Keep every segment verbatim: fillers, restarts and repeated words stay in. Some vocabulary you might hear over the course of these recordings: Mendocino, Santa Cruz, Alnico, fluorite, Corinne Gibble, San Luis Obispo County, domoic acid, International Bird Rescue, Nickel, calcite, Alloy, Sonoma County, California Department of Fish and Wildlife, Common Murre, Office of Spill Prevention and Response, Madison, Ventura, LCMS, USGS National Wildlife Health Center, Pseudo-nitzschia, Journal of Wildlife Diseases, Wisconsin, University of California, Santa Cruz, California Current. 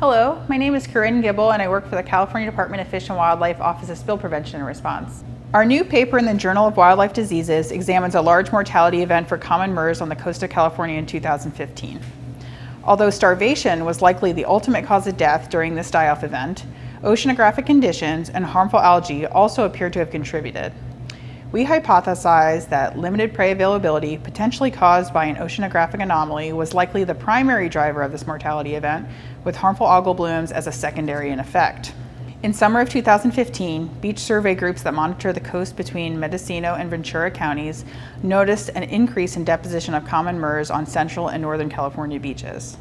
Hello, my name is Corinne Gibble and I work for the California Department of Fish and Wildlife Office of Spill Prevention and Response. Our new paper in the Journal of Wildlife Diseases examines a large mortality event for common murres on the coast of California in two thousand fifteen. Although starvation was likely the ultimate cause of death during this die-off event, oceanographic conditions and harmful algae also appear to have contributed. We hypothesized that limited prey availability, potentially caused by an oceanographic anomaly, was likely the primary driver of this mortality event, with harmful algal blooms as a secondary in effect. In summer of two thousand fifteen, beach survey groups that monitor the coast between Mendocino and Ventura counties noticed an increase in deposition of common murres on central and northern California beaches.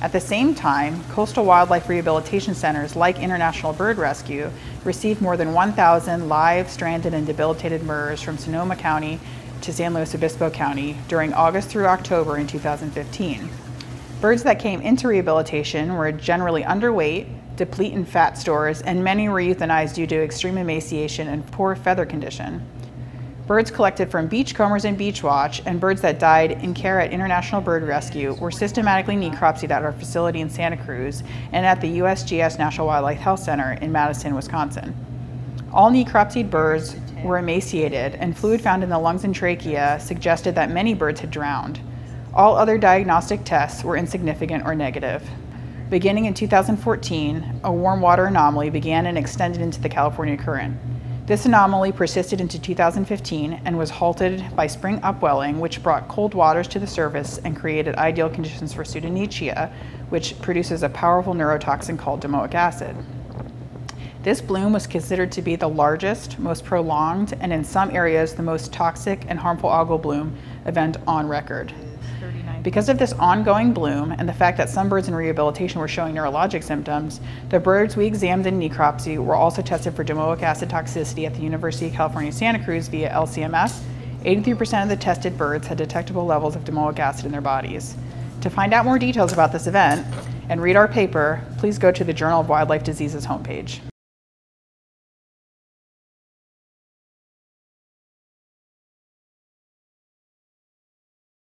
At the same time, coastal wildlife rehabilitation centers like International Bird Rescue received more than one thousand live, stranded, and debilitated murres from Sonoma County to San Luis Obispo County during August through October in two thousand fifteen. Birds that came into rehabilitation were generally underweight, deplete in fat stores, and many were euthanized due to extreme emaciation and poor feather condition. Birds collected from beachcombers and beachwatch and birds that died in care at International Bird Rescue were systematically necropsied at our facility in Santa Cruz and at the U S G S National Wildlife Health Center in Madison, Wisconsin. All necropsied birds were emaciated and fluid found in the lungs and trachea suggested that many birds had drowned. All other diagnostic tests were insignificant or negative. Beginning in two thousand fourteen, a warm water anomaly began and extended into the California Current. This anomaly persisted into two thousand fifteen and was halted by spring upwelling, which brought cold waters to the surface and created ideal conditions for Pseudo-nitzschia, which produces a powerful neurotoxin called domoic acid. This bloom was considered to be the largest, most prolonged, and in some areas the most toxic and harmful algal bloom event on record. Because of this ongoing bloom and the fact that some birds in rehabilitation were showing neurologic symptoms, the birds we examined in necropsy were also tested for domoic acid toxicity at the University of California, Santa Cruz via L C M S. eighty-three percent of the tested birds had detectable levels of domoic acid in their bodies. To find out more details about this event and read our paper, please go to the Journal of Wildlife Diseases homepage.